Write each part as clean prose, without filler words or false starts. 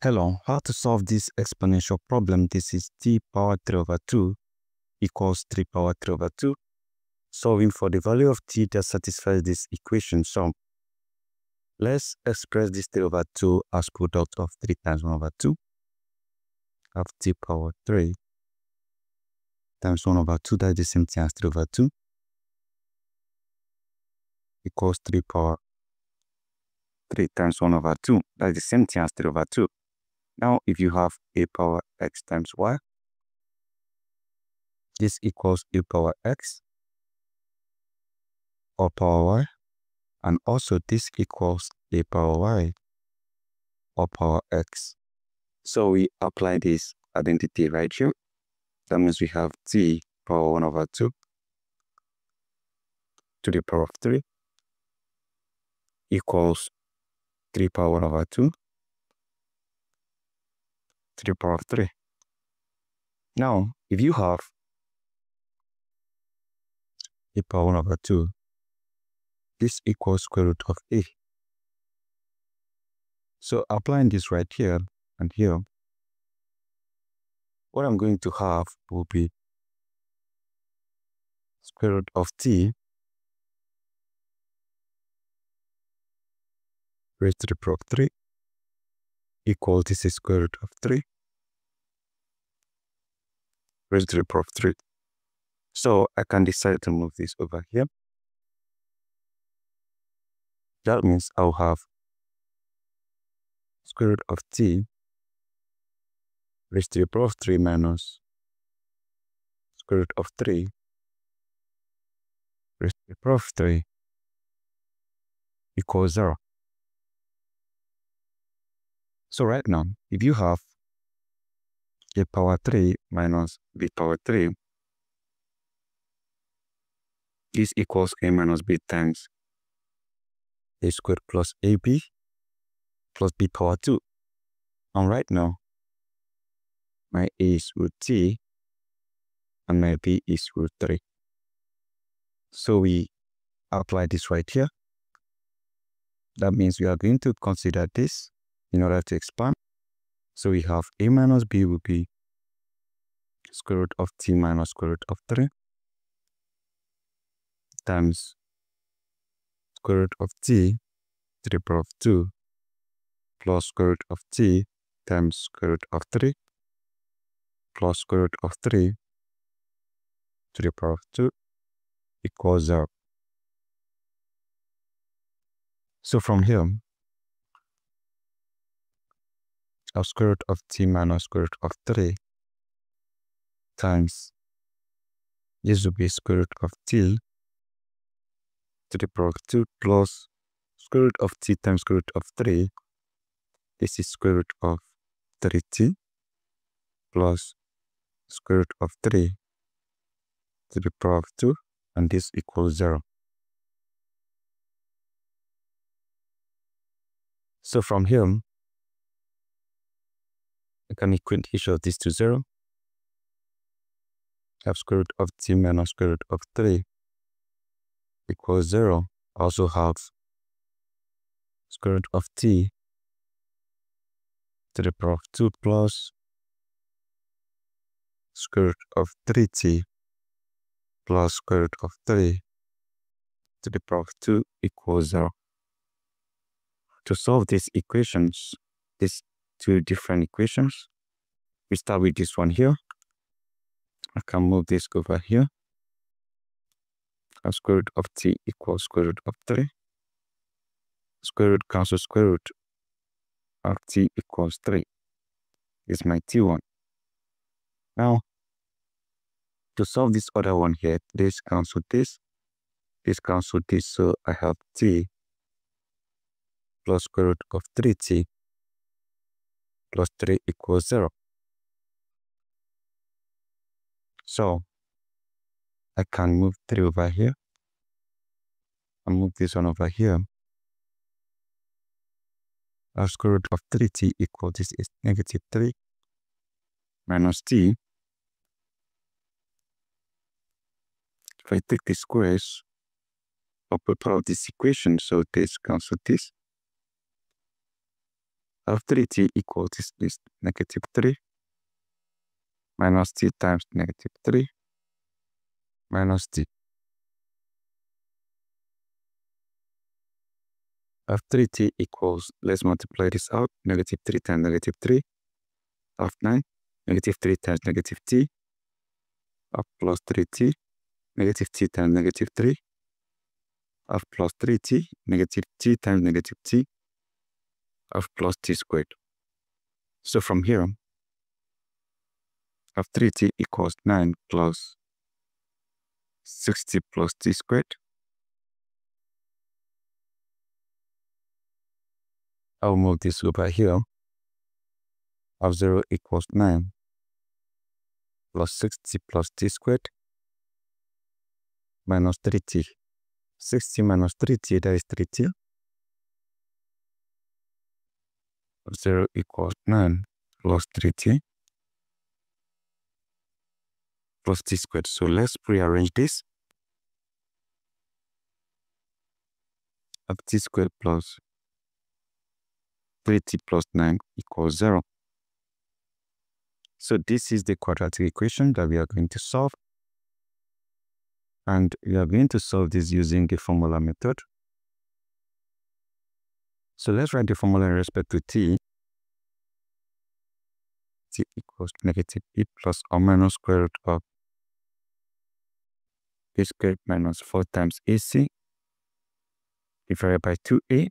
Hello, how to solve this exponential problem? This is t power 3 over 2 equals 3 power 3 over 2. Solving for the value of t that satisfies this equation. So let's express this 3 over 2 as product of 3 times 1 over 2. Have t power 3 times 1 over 2, that's the same thing as 3 over 2, equals 3 power 3 times 1 over 2, that's the same thing as 3 over 2. Now, if you have a power x times y, this equals a power x or power y. And also, this equals a power y or power x. So, we apply this identity right here. That means we have t power 1 over 2 to the power of 3 equals 3 power 1 over 2 to the power of 3. Now, if you have a power 1 over 2, this equals square root of a. So applying this right here and here, what I'm going to have will be square root of t raised to the power of 3 equals, this is square root of 3 raised to the power of 3. So I can decide to move this over here. That means I'll have square root of t raised to the power of 3 minus square root of 3 raised to the power of 3 equals 0. So right now, if you have a power 3 minus b power 3, this equals a minus b times a squared plus ab plus b power 2. And right now, my a is root t and my b is root 3. So we apply this right here. That means we are going to consider this in order to expand. So we have a minus b will be square root of t minus square root of 3 times square root of t to the power of 2 plus square root of t times square root of 3 plus square root of 3 to the power of 2 equals 0. So from here, of square root of t minus square root of 3 times this will be square root of t to the power of 2 plus square root of t times square root of 3. This is square root of 3t plus square root of 3 to the power of 2, and this equals 0. So from here, I can equate each of these to 0. I have square root of t minus square root of 3 equals 0. I also have square root of t to the power of 2 plus square root of 3t plus square root of 3 to the power of 2 equals 0. To solve these equations, this two different equations, we start with this one here. I can move this over here. And square root of t equals square root of 3. Square root cancels square root of t equals 3. It's my t1. Now, to solve this other one here, this cancels this. This cancels this, so I have t plus square root of 3t plus 3 equals 0. So I can move 3 over here and move this one over here. Our square root of 3t equals, this is negative 3 minus t. If I take the squares upper part of this equation, so this cancels this. After 3t equals this list -3 minus t times -3 minus t. After 3t equals, let's multiply this out, -3 times -3, half 9, -3 times -t, half plus 3t, -t times -3, half plus 3t, -t times -t, half plus t squared. So from here on, half 3t equals 9 plus 60 plus t squared. I'll move this over here. Half 0 equals 9 plus 60 plus t squared minus 3t. 60 minus 3t, that is 3t. 0 equals 9 plus 3t plus t squared. So let's rearrange this. Half t squared plus 3t plus 9 equals 0. So this is the quadratic equation that we are going to solve. And we are going to solve this using the formula method. So let's write the formula in respect to t. T equals -e plus or minus square root of a squared minus 4 times ac divided by 2a.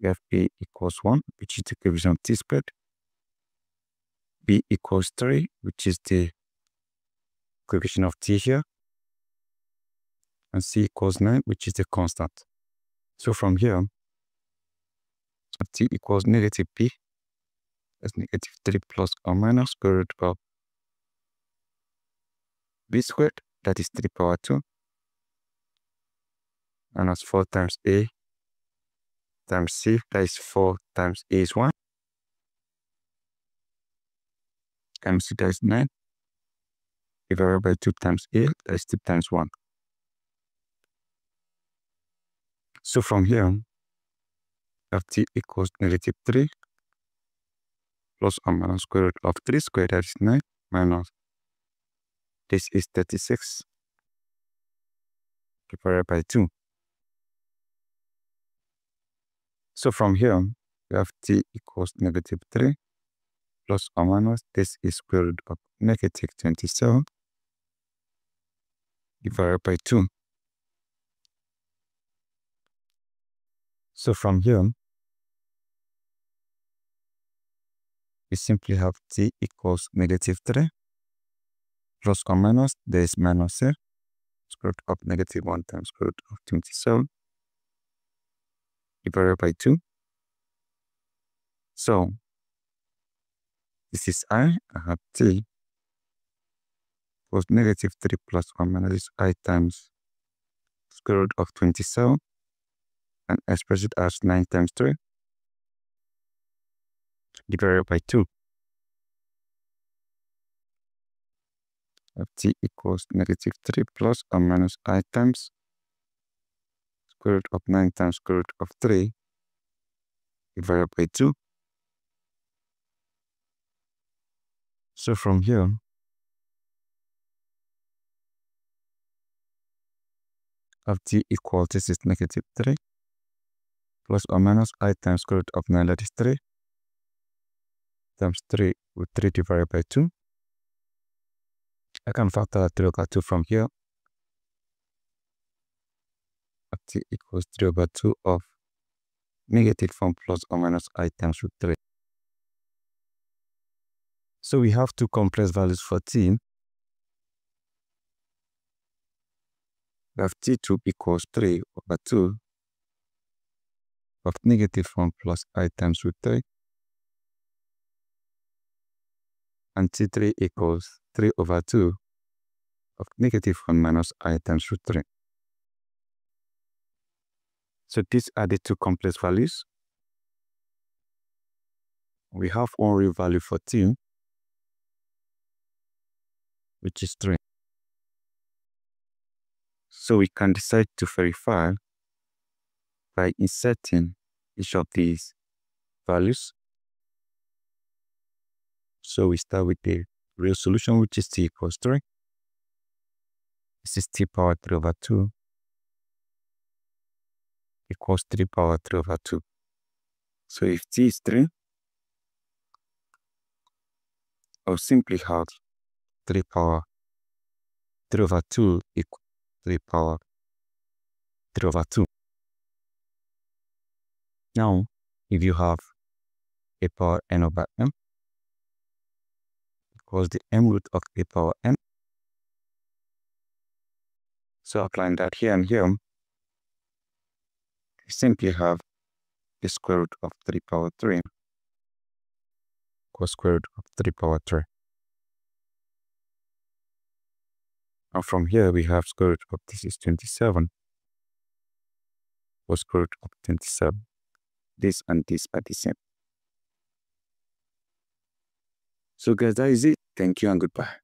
We have a equals 1, which is the coefficient of t squared. B equals 3, which is the coefficient of t here. And c equals 9, which is the constant. So from here, t equals -p. That's -3 plus or minus square root of b squared. That is 3 power 2. And that's 4 times a times c. That is 4 times a is 1. Times c, that is 9. Divided by 2 times a. That is 2 times 1. So from here, t equals -3 plus or minus square root of 3 squared, that is 9, minus this is 36 divided by 2. So from here we have t equals -3 plus or minus this is square root of -27 divided by 2. So from here we simply have t equals -3 plus or minus, there is minus here, square root of -1 times square root of 27 divided by 2. So this is I have t equals -3 plus or minus I times square root of 27 and express it as 9 times 3 divided by 2. T equals -3 plus or minus I times square root of 9 times square root of 3 divided by 2. So from here, t equals, this is -3 plus or minus I times square root of 9, that is 3, times 3 with 3 divided by 2. I can factor 3 over 2 from here. T equals 3 over 2 of -1 plus or minus I times root 3. So we have two complex values for t. We have t2 equals 3 over 2 of -1 plus I times root 3, and t3 equals 3 over 2 of -1 minus I times root 3. So these are the two complex values. We have one real value for t, which is 3. So we can decide to verify by inserting each of these values. So we start with the real solution, which is t equals 3. This is t power 3 over 2 equals 3 power 3 over 2. So if t is 3, I'll simply have 3 power 3 over 2 equals 3 power 3 over 2. Now, if you have a power n over m, equals the m root of a power n. So applying that here and here, you simply have the square root of 3 power 3 equals square root of 3 power 3. And from here we have square root of this is 27 equals square root of 27. This and this are the same. So guys, that is it. Thank you and goodbye.